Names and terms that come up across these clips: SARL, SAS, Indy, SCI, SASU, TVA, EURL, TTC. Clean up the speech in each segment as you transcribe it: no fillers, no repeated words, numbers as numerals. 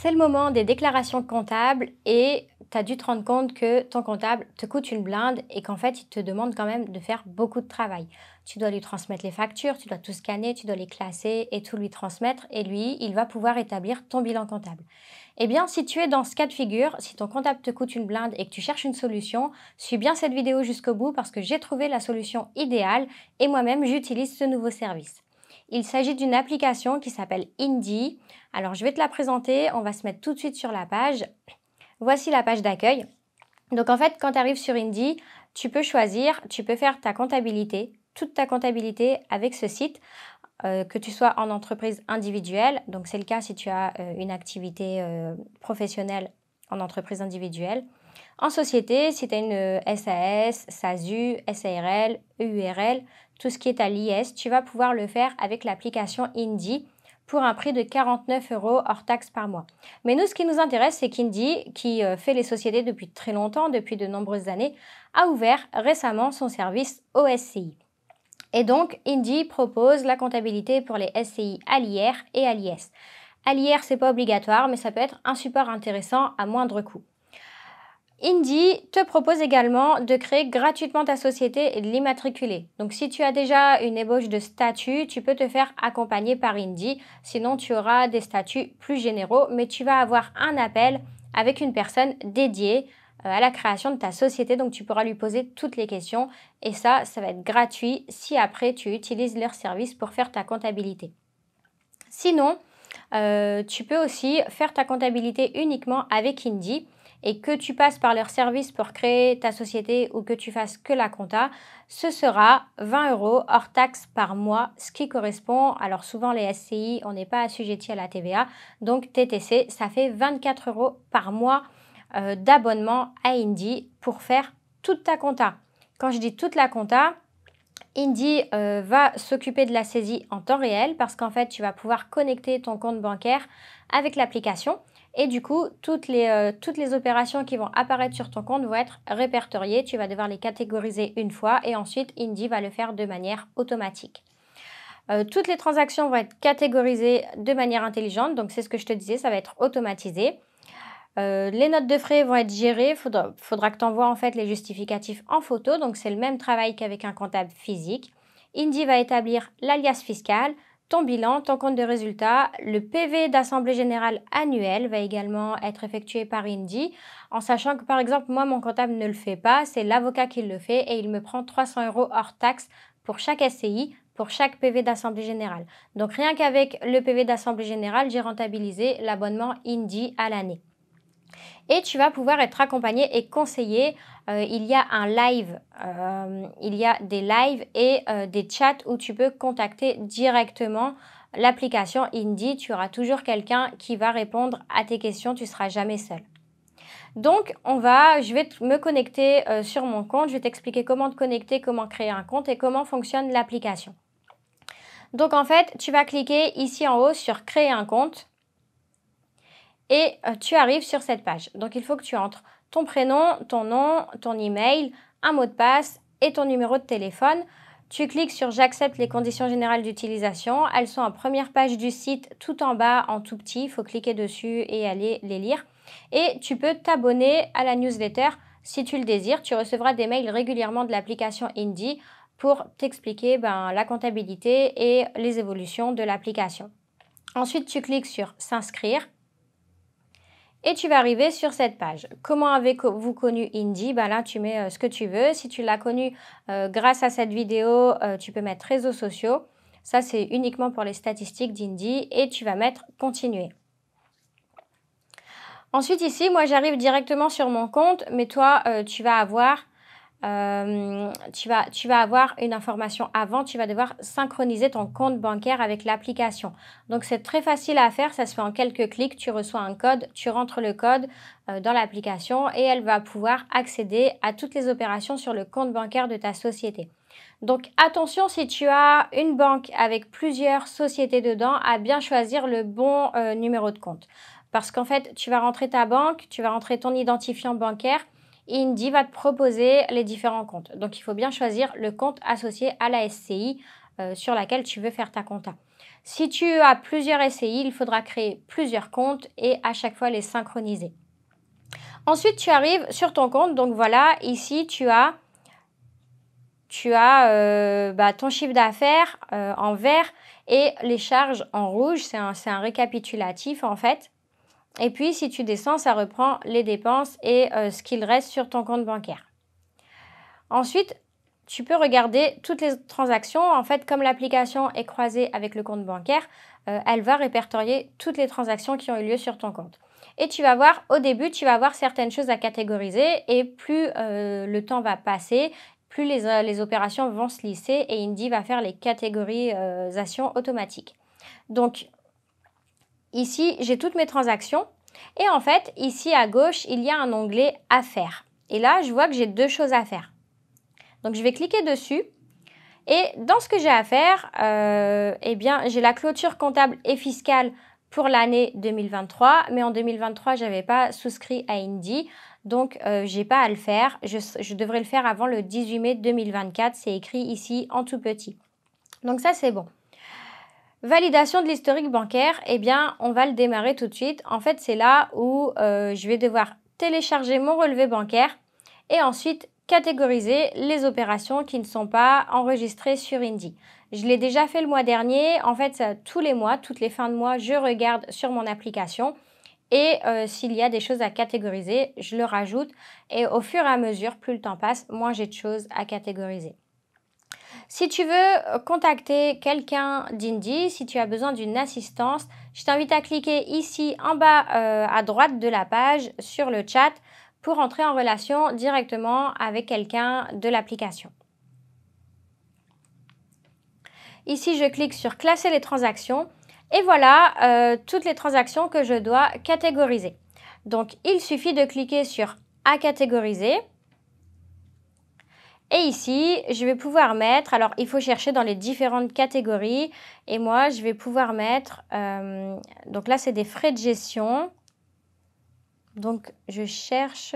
C'est le moment des déclarations comptables et tu as dû te rendre compte que ton comptable te coûte une blinde et qu'en fait, il te demande quand même de faire beaucoup de travail. Tu dois lui transmettre les factures, tu dois tout scanner, tu dois les classer et tout lui transmettre et lui, il va pouvoir établir ton bilan comptable. Eh bien, si tu es dans ce cas de figure, si ton comptable te coûte une blinde et que tu cherches une solution, suis bien cette vidéo jusqu'au bout parce que j'ai trouvé la solution idéale et moi-même, j'utilise ce nouveau service. Il s'agit d'une application qui s'appelle Indy. Alors, je vais te la présenter. On va se mettre tout de suite sur la page. Voici la page d'accueil. Donc, en fait, quand tu arrives sur Indy, tu peux choisir, tu peux faire ta comptabilité, toute ta comptabilité avec ce site, que tu sois en entreprise individuelle. Donc, c'est le cas si tu as une activité professionnelle en entreprise individuelle. En société, si tu as une SAS, SASU, SARL, EURL, tout ce qui est à l'IS, tu vas pouvoir le faire avec l'application Indy pour un prix de 49 € hors taxe par mois. Mais nous, ce qui nous intéresse, c'est qu'Indy, qui fait les sociétés depuis très longtemps, depuis de nombreuses années, a ouvert récemment son service au SCI. Et donc, Indy propose la comptabilité pour les SCI à l'IR et à l'IS. À l'IR, ce n'est pas obligatoire, mais ça peut être un support intéressant à moindre coût. Indy te propose également de créer gratuitement ta société et de l'immatriculer. Donc, si tu as déjà une ébauche de statut, tu peux te faire accompagner par Indy. Sinon, tu auras des statuts plus généraux, mais tu vas avoir un appel avec une personne dédiée à la création de ta société. Donc, tu pourras lui poser toutes les questions et ça va être gratuit si après, tu utilises leur service pour faire ta comptabilité. Sinon, tu peux aussi faire ta comptabilité uniquement avec Indy. Et que tu passes par leur service pour créer ta société ou que tu fasses que la compta, ce sera 20 € hors taxe par mois, ce qui correspond, alors souvent les SCI, on n'est pas assujetti à la TVA, donc TTC, ça fait 24 € par mois d'abonnement à Indy pour faire toute ta compta. Quand je dis toute la compta, Indy va s'occuper de la saisie en temps réel parce qu'en fait, tu vas pouvoir connecter ton compte bancaire avec l'application. Et du coup, toutes les opérations qui vont apparaître sur ton compte vont être répertoriées. Tu vas devoir les catégoriser une fois et ensuite, Indy va le faire de manière automatique. Toutes les transactions vont être catégorisées de manière intelligente. Donc, c'est ce que je te disais, ça va être automatisé. Les notes de frais vont être gérées. Faudra que tu envoies en fait les justificatifs en photo. Donc, c'est le même travail qu'avec un comptable physique. Indy va établir l'alias fiscal. Ton bilan, ton compte de résultat, le PV d'Assemblée Générale annuelle va également être effectué par Indy, en sachant que par exemple, moi, mon comptable ne le fait pas, c'est l'avocat qui le fait et il me prend 300 € hors taxe pour chaque SCI, pour chaque PV d'Assemblée Générale. Donc rien qu'avec le PV d'Assemblée Générale, j'ai rentabilisé l'abonnement Indy à l'année. Et tu vas pouvoir être accompagné et conseillé. Il y a un live, il y a des lives et des chats où tu peux contacter directement l'application Indy. Tu auras toujours quelqu'un qui va répondre à tes questions, tu ne seras jamais seul. Donc, je vais me connecter sur mon compte. Je vais t'expliquer comment te connecter, comment créer un compte et comment fonctionne l'application. Donc, en fait, tu vas cliquer ici en haut sur « Créer un compte ». Et tu arrives sur cette page. Donc, il faut que tu entres ton prénom, ton nom, ton email, un mot de passe et ton numéro de téléphone. Tu cliques sur « J'accepte les conditions générales d'utilisation ». Elles sont en première page du site, tout en bas, en tout petit. Il faut cliquer dessus et aller les lire. Et tu peux t'abonner à la newsletter si tu le désires. Tu recevras des mails régulièrement de l'application Indy pour t'expliquer la comptabilité et les évolutions de l'application. Ensuite, tu cliques sur « S'inscrire ». Et tu vas arriver sur cette page. Comment avez-vous connu Indy? Là, tu mets ce que tu veux. Si tu l'as connu grâce à cette vidéo, tu peux mettre réseaux sociaux. Ça, c'est uniquement pour les statistiques d'Indy. Et tu vas mettre continuer. Ensuite, ici, moi, j'arrive directement sur mon compte. Mais toi, tu vas avoir une information avant, tu vas devoir synchroniser ton compte bancaire avec l'application. Donc, c'est très facile à faire, ça se fait en quelques clics, tu reçois un code, tu rentres le code dans l'application et elle va pouvoir accéder à toutes les opérations sur le compte bancaire de ta société. Donc, attention si tu as une banque avec plusieurs sociétés dedans, à bien choisir le bon numéro de compte. Parce qu'en fait, tu vas rentrer ta banque, tu vas rentrer ton identifiant bancaire, Indy va te proposer les différents comptes. Donc, il faut bien choisir le compte associé à la SCI sur laquelle tu veux faire ta compta. Si tu as plusieurs SCI, il faudra créer plusieurs comptes et à chaque fois les synchroniser. Ensuite, tu arrives sur ton compte. Donc voilà, ici, tu as ton chiffre d'affaires en vert et les charges en rouge. C'est un récapitulatif en fait. Et puis, si tu descends, ça reprend les dépenses et ce qu'il reste sur ton compte bancaire. Ensuite, tu peux regarder toutes les transactions. En fait, comme l'application est croisée avec le compte bancaire, elle va répertorier toutes les transactions qui ont eu lieu sur ton compte. Et tu vas voir, au début, tu vas avoir certaines choses à catégoriser et plus le temps va passer, plus les opérations vont se lisser et Indy va faire les catégorisations automatiques. Donc, ici, j'ai toutes mes transactions et en fait, ici à gauche, il y a un onglet « Affaires ». Et là, je vois que j'ai deux choses à faire. Donc, je vais cliquer dessus et dans ce que j'ai à faire, eh bien, j'ai la clôture comptable et fiscale pour l'année 2023. Mais en 2023, je n'avais pas souscrit à Indy, donc je n'ai pas à le faire. Je devrais le faire avant le 18 mai 2024. C'est écrit ici en tout petit. Donc, ça, c'est bon. Validation de l'historique bancaire, eh bien, on va le démarrer tout de suite. En fait, c'est là où je vais devoir télécharger mon relevé bancaire et ensuite catégoriser les opérations qui ne sont pas enregistrées sur Indy. Je l'ai déjà fait le mois dernier. En fait, tous les mois, toutes les fins de mois, je regarde sur mon application et s'il y a des choses à catégoriser, je le rajoute. Et au fur et à mesure, plus le temps passe, moins j'ai de choses à catégoriser. Si tu veux contacter quelqu'un d'Indy, si tu as besoin d'une assistance, je t'invite à cliquer ici en bas à droite de la page sur le chat pour entrer en relation directement avec quelqu'un de l'application. Ici, je clique sur « Classer les transactions » et voilà toutes les transactions que je dois catégoriser. Donc, il suffit de cliquer sur « À catégoriser ». Et ici, je vais pouvoir mettre, alors il faut chercher dans les différentes catégories et moi, je vais pouvoir mettre, donc là, c'est des frais de gestion. Donc, je cherche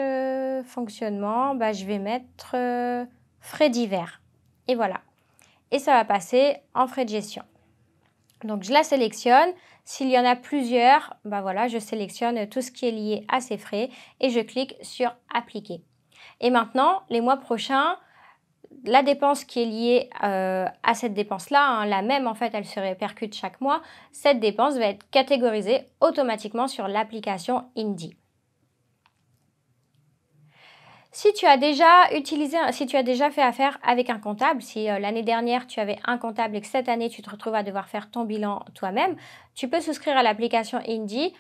fonctionnement, je vais mettre frais divers et voilà. Et ça va passer en frais de gestion. Donc, je la sélectionne. S'il y en a plusieurs, voilà, je sélectionne tout ce qui est lié à ces frais et je clique sur « Appliquer ». Et maintenant, les mois prochains, la dépense qui est liée à cette dépense-là, la même en fait, elle se répercute chaque mois, cette dépense va être catégorisée automatiquement sur l'application Indy. Si tu as déjà fait affaire avec un comptable, si l'année dernière tu avais un comptable et que cette année tu te retrouves à devoir faire ton bilan toi-même, tu peux souscrire à l'application Indy.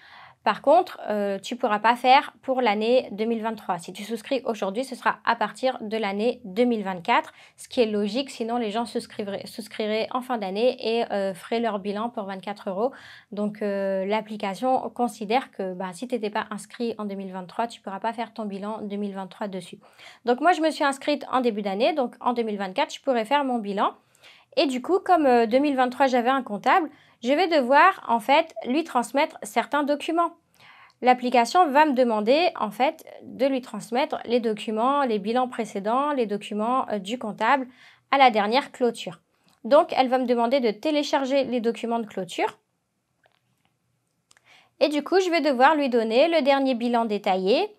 Par contre, tu ne pourras pas faire pour l'année 2023. Si tu souscris aujourd'hui, ce sera à partir de l'année 2024, ce qui est logique, sinon les gens souscriraient en fin d'année et feraient leur bilan pour 24 €. Donc, l'application considère que si tu n'étais pas inscrit en 2023, tu ne pourras pas faire ton bilan 2023 dessus. Donc, moi, je me suis inscrite en début d'année. Donc, en 2024, je pourrais faire mon bilan. Et du coup, comme 2023, j'avais un comptable, je vais devoir en fait lui transmettre certains documents. L'application va me demander en fait de lui transmettre les documents, les bilans précédents, les documents du comptable à la dernière clôture. Donc, elle va me demander de télécharger les documents de clôture. Et du coup, je vais devoir lui donner le dernier bilan détaillé,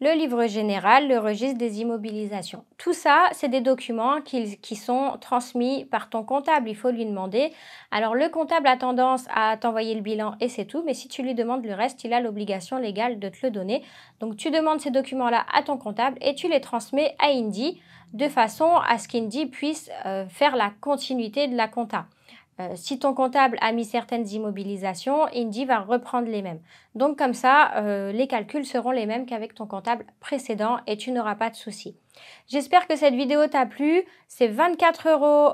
le livre général, le registre des immobilisations. Tout ça, c'est des documents qui sont transmis par ton comptable. Il faut lui demander. Alors, le comptable a tendance à t'envoyer le bilan et c'est tout. Mais si tu lui demandes le reste, il a l'obligation légale de te le donner. Donc, tu demandes ces documents-là à ton comptable et tu les transmets à Indy de façon à ce qu'Indy puisse faire la continuité de la compta. Si ton comptable a mis certaines immobilisations, Indy va reprendre les mêmes. Donc comme ça, les calculs seront les mêmes qu'avec ton comptable précédent et tu n'auras pas de soucis. J'espère que cette vidéo t'a plu. C'est 24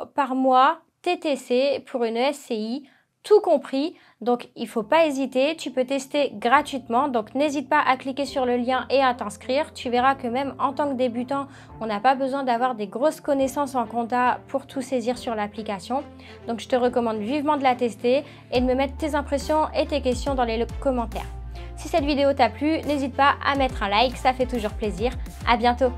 € par mois TTC pour une SCI, tout compris. Donc il ne faut pas hésiter, tu peux tester gratuitement. Donc n'hésite pas à cliquer sur le lien et à t'inscrire. Tu verras que même en tant que débutant, on n'a pas besoin d'avoir des grosses connaissances en compta pour tout saisir sur l'application. Donc je te recommande vivement de la tester et de me mettre tes impressions et tes questions dans les commentaires. Si cette vidéo t'a plu, n'hésite pas à mettre un like, ça fait toujours plaisir. À bientôt!